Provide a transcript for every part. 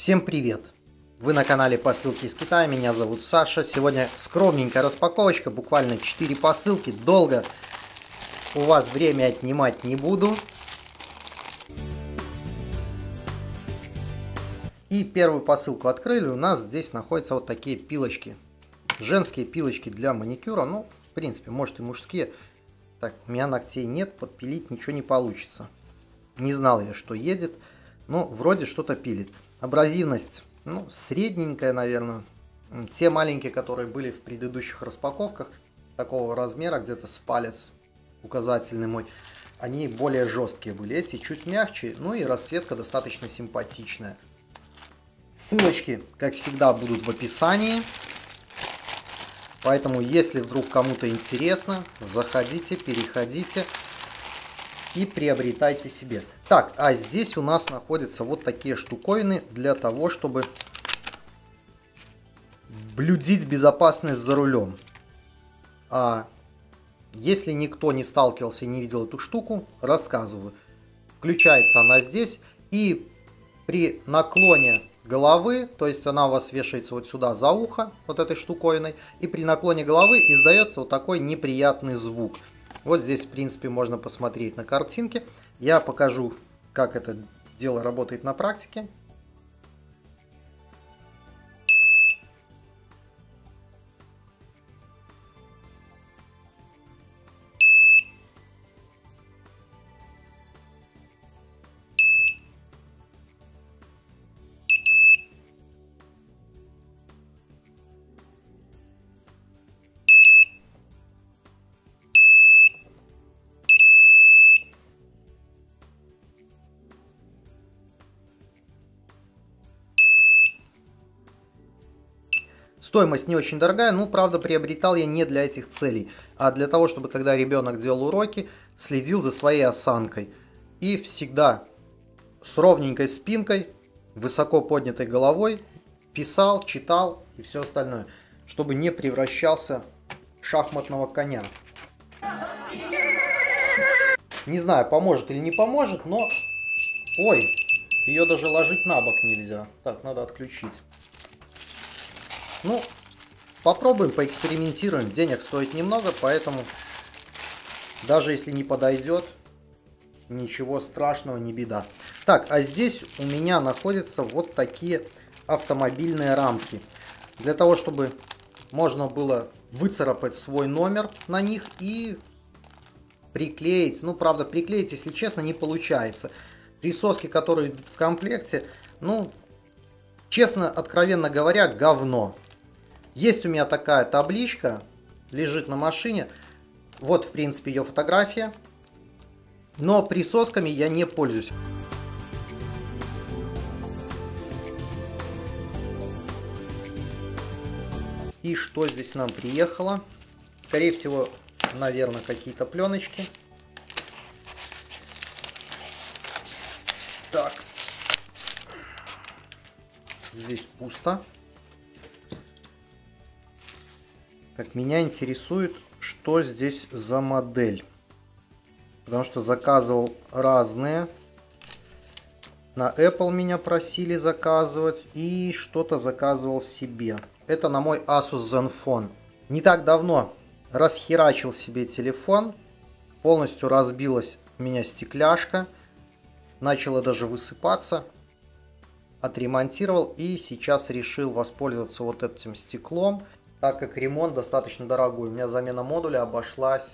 Всем привет! Вы на канале Посылки из Китая, меня зовут Саша. Сегодня скромненькая распаковочка, буквально 4 посылки. Долго у вас время отнимать не буду. И первую посылку открыли. У нас здесь находятся вот такие пилочки. Женские пилочки для маникюра. Ну, в принципе, может и мужские. Так, у меня ногтей нет, подпилить ничего не получится. Не знал я, что едет. Но вроде что-то пилит. Абразивность, ну, средненькая, наверное. Те маленькие, которые были в предыдущих распаковках, такого размера, где-то с палец указательный мой, они более жесткие были. Эти чуть мягче, ну и расцветка достаточно симпатичная. Ссылочки, как всегда, будут в описании. Поэтому, если вдруг кому-то интересно, заходите, переходите и приобретайте себе. Так, а здесь у нас находятся вот такие штуковины для того, чтобы блюдить безопасность за рулем. Если никто не сталкивался и не видел эту штуку, рассказываю. Включается она здесь, и при наклоне головы, то есть она у вас вешается вот сюда за ухо, вот этой штуковиной, и при наклоне головы издается вот такой неприятный звук. Вот здесь, в принципе, можно посмотреть на картинке. Я покажу, как это дело работает на практике. Стоимость не очень дорогая, но, правда, приобретал я не для этих целей, а для того, чтобы, когда ребенок делал уроки, следил за своей осанкой. И всегда с ровненькой спинкой, высоко поднятой головой писал, читал и все остальное, чтобы не превращался в шахматного коня. Не знаю, поможет или не поможет, но... Ой, ее даже ложить на бок нельзя. Так, надо отключить. Ну, попробуем, поэкспериментируем. Денег стоит немного, поэтому даже если не подойдет, ничего страшного, не беда. Так, а здесь у меня находятся вот такие автомобильные рамки. Для того, чтобы можно было выцарапать свой номер на них и приклеить. Ну, правда, приклеить, если честно, не получается. Присоски, которые в комплекте, ну, честно, откровенно говоря, говно. Есть у меня такая табличка, лежит на машине, вот в принципе ее фотография, но присосками я не пользуюсь. И что здесь нам приехало? Скорее всего, наверное, какие-то пленочки. Так, здесь пусто. Так, меня интересует, что здесь за модель, потому что заказывал разные. На Apple меня просили заказывать, и что-то заказывал себе. Это на мой Asus ZenFone. Не так давно расхерачил себе телефон, полностью разбилась у меня стекляшка, начала даже высыпаться. Отремонтировал и сейчас решил воспользоваться вот этим стеклом, так как ремонт достаточно дорогой. У меня замена модуля обошлась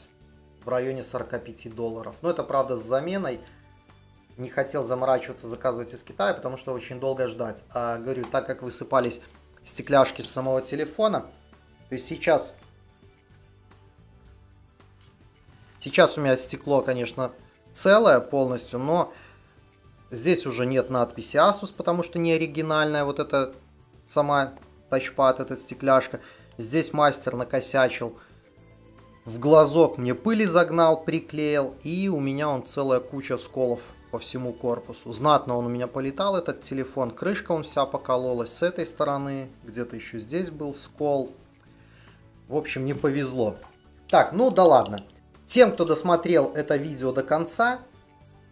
в районе 45 долларов. Но это, правда, с заменой. Не хотел заморачиваться, заказывать из Китая, потому что очень долго ждать. А, говорю, так как высыпались стекляшки с самого телефона, то есть сейчас у меня стекло, конечно, целое полностью, но здесь уже нет надписи Asus, потому что не оригинальная вот эта сама тачпад, эта стекляшка. Здесь мастер накосячил, в глазок мне пыли загнал, приклеил, и у меня он целая куча сколов по всему корпусу. Знатно он у меня полетал, этот телефон, крышка он вся покололась с этой стороны, где-то еще здесь был скол. В общем, не повезло. Так, ну да ладно. Тем, кто досмотрел это видео до конца,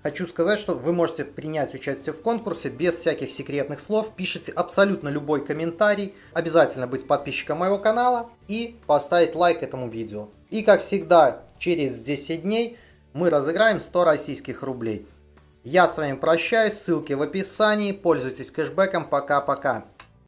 Хочу сказать, что вы можете принять участие в конкурсе без всяких секретных слов. Пишите абсолютно любой комментарий. Обязательно быть подписчиком моего канала и поставить лайк этому видео. И как всегда, через 10 дней мы разыграем 100 российских рублей. Я с вами прощаюсь. Ссылки в описании. Пользуйтесь кэшбэком. Пока-пока.